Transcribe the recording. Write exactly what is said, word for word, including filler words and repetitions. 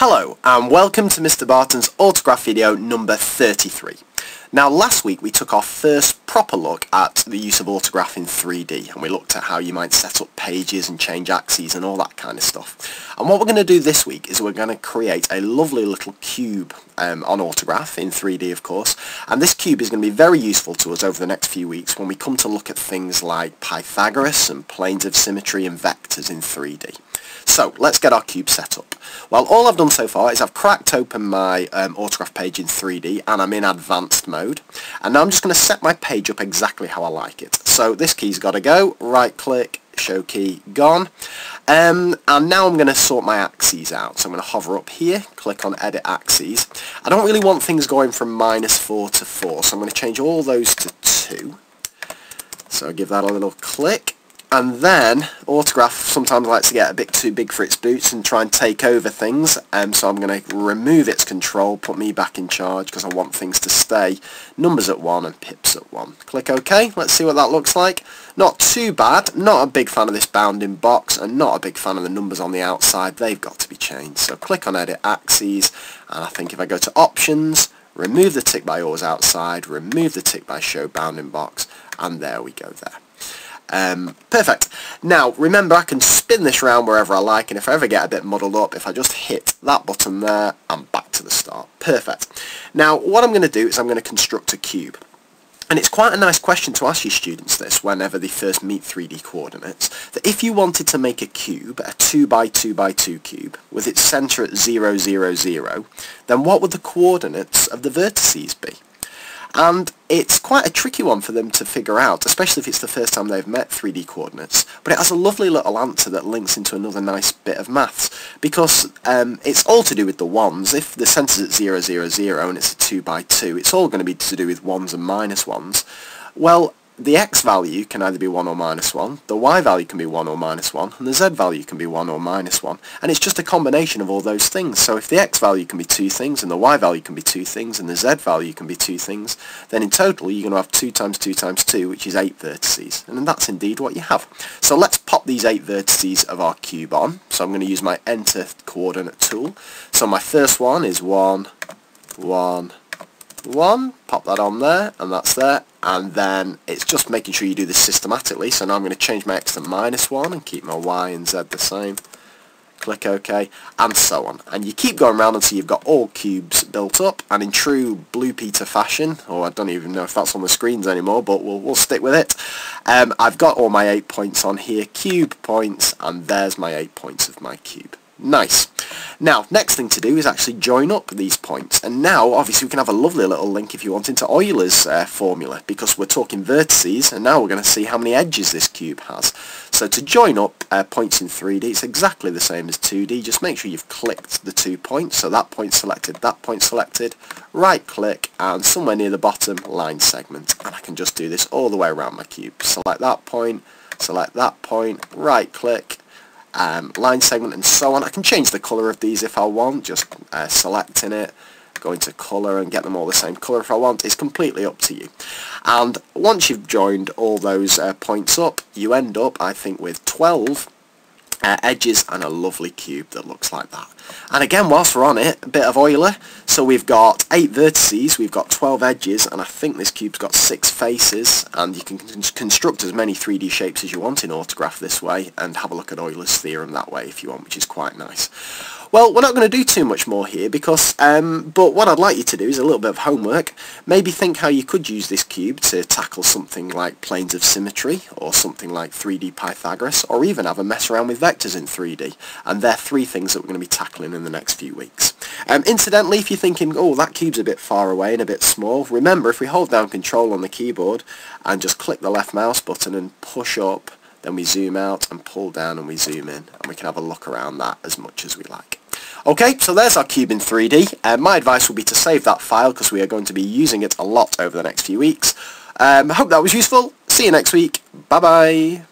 Hello and welcome to Mister Barton's Autograph video number thirty-three. Now last week we took our first proper look at the use of autograph in three D, and we looked at how you might set up pages and change axes and all that kind of stuff. And what we're going to do this week is we're going to create a lovely little cube um, on autograph in three D, of course, and this cube is going to be very useful to us over the next few weeks when we come to look at things like Pythagoras and planes of symmetry and vectors in three D. So let's get our cube set up. Well, all I've done so far is I've cracked open my um, autograph page in three D, and I'm in advanced mode. And now I'm just going to set my page up exactly how I like it. So this key's got to go. Right click, show key, gone. Um, and now I'm going to sort my axes out. So I'm going to hover up here, click on edit axes. I don't really want things going from minus four to four, so I'm going to change all those to two. So give that a little click. And then autograph sometimes likes to get a bit too big for its boots and try and take over things, and um, so I'm going to remove its control, put me back in charge, because I want things to stay numbers at one and pips at one. Click OK. Let's see what that looks like. Not too bad. Not a big fan of this bounding box, and not a big fan of the numbers on the outside. They've got to be changed. So click on edit axes, and I think if I go to options, remove the tick by always outside, remove the tick by show bounding box, and there we go there. Um, perfect. Now remember, I can spin this round wherever I like, and if I ever get a bit muddled up, if I just hit that button there, I'm back to the start. Perfect. Now what I'm going to do is I'm going to construct a cube. And it's quite a nice question to ask your students this whenever they first meet three D coordinates, that if you wanted to make a cube, a two by two by two cube, with its centre at zero, zero, zero, then what would the coordinates of the vertices be? And it's quite a tricky one for them to figure out, especially if it's the first time they've met three D coordinates. But it has a lovely little answer that links into another nice bit of maths, because um, it's all to do with the ones. If the centre's at zero, zero, zero and it's a two by two, it's all going to be to do with ones and minus ones. Well, the x value can either be one or minus one, the y value can be one or minus one, and the z value can be one or minus one. And it's just a combination of all those things. So if the x value can be two things, and the y value can be two things, and the z value can be two things, then in total you're going to have two times two times two, which is eight vertices. And that's indeed what you have. So let's pop these eight vertices of our cube on. So I'm going to use my enter coordinate tool. So my first one is one, one, one, pop that on there, and that's there. And then it's just making sure you do this systematically. So now I'm going to change my x to minus one and keep my y and z the same. Click OK, and so on. And you keep going around until you've got all cubes built up. And in true Blue Peter fashion, or I don't even know if that's on the screens anymore, but we'll, we'll stick with it. Um, I've got all my eight points on here, cube points, and there's my eight points of my cube. Nice. Now, next thing to do is actually join up these points. And now, obviously, we can have a lovely little link if you want into Euler's uh, formula, because we're talking vertices, and now we're going to see how many edges this cube has. So to join up uh, points in three D, it's exactly the same as two D. Just make sure you've clicked the two points, so that point selected, that point selected, right-click, and somewhere near the bottom, line segment. And I can just do this all the way around my cube. Select that point, select that point, right-click, Um, line segment, and so on. I can change the colour of these if I want, just uh, selecting it, going to colour and get them all the same colour if I want. It's completely up to you. And once you've joined all those uh, points up, you end up, I think, with twelve Uh, edges and a lovely cube that looks like that. And again, whilst we're on it, a bit of Euler. So we've got eight vertices, we've got twelve edges, and I think this cube's got six faces, and you can con construct as many three D shapes as you want in Autograph this way, and have a look at Euler's theorem that way if you want, which is quite nice. Well, we're not going to do too much more here, because, um, but what I'd like you to do is a little bit of homework. Maybe think how you could use this cube to tackle something like planes of symmetry, or something like three D Pythagoras, or even have a mess around with vectors in three D. And they're three things that we're going to be tackling in the next few weeks. Um, incidentally, if you're thinking, oh, that cube's a bit far away and a bit small, remember, if we hold down control on the keyboard and just click the left mouse button and push up, then we zoom out and pull down and we zoom in, and we can have a look around that as much as we like. Okay, so there's our cube in three D. Uh, my advice would be to save that file, because we are going to be using it a lot over the next few weeks. Um, I hope that was useful. See you next week. Bye-bye.